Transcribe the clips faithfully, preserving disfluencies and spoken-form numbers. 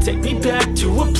Take me back to a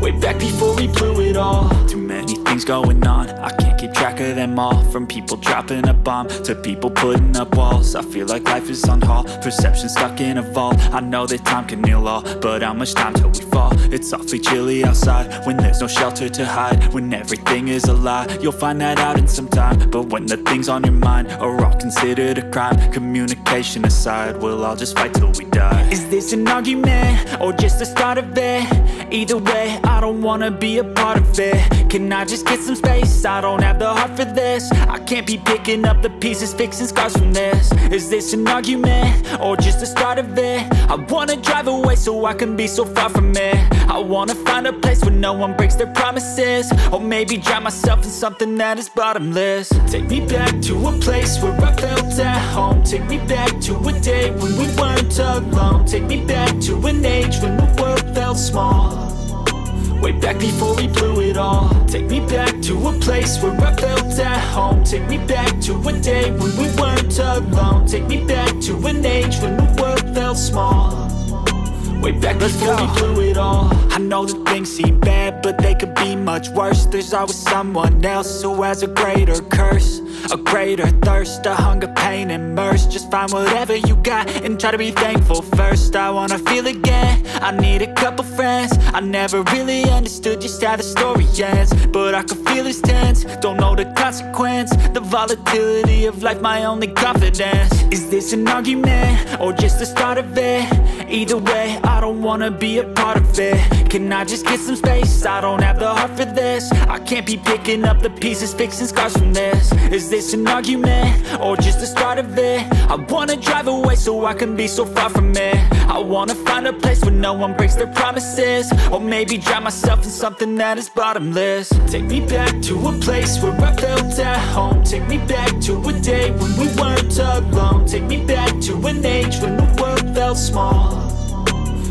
way back before we blew it all. Too many things going on, I can't keep track of them all. From people dropping a bomb, to people putting up walls. I feel like life is on hold, perception stuck in a vault. I know that time can heal all, but how much time till we fall. It's awfully chilly outside when there's no shelter to hide. When everything is a lie, you'll find that out in some time. But when the things on your mind are all considered a crime, communication aside, we'll all just fight till we die. Is this an argument or just the start of it? Either way, I don't wanna be a part of it. Can I just get some space? I don't have the heart for this. I can't be picking up the pieces, fixing scars from this. Is this an argument or just the start of it? I wanna drive away so I can be so far from it. I wanna find a place where no one breaks their promises, or maybe drown myself in something that is bottomless. Take me back to a place where I felt at home. Take me back to a day when we weren't alone. Take me back to an age when the world felt small, way back before we blew it all. Take me back to a place where I felt at home. Take me back to a day when we weren't alone. Take me back to an age when the world felt small, way back before we blew it all. I know that things seem bad, but they could be much worse. There's always someone else who has a greater curse, a greater thirst, a hunger, pain, and mercy. Just find whatever you got and try to be thankful first. I wanna feel again, I need a couple friends. I never really understood just how the story ends, but I could feel it's tense, don't know the consequence. The volatility of life, my only confidence. Is this an argument or just the start of it? Either way, I don't wanna be a part of it. Can I just get some space? I don't have the heart for this. I can't be picking up the pieces, fixing scars from this. Is this an argument or just the start of it? I wanna drive away so I can be so far from it. I wanna find a place where no one breaks their promises, or maybe drown myself in something that is bottomless. Take me back to a place where I felt at home. Take me back to a day when we weren't alone. Take me back to an age when the world felt small,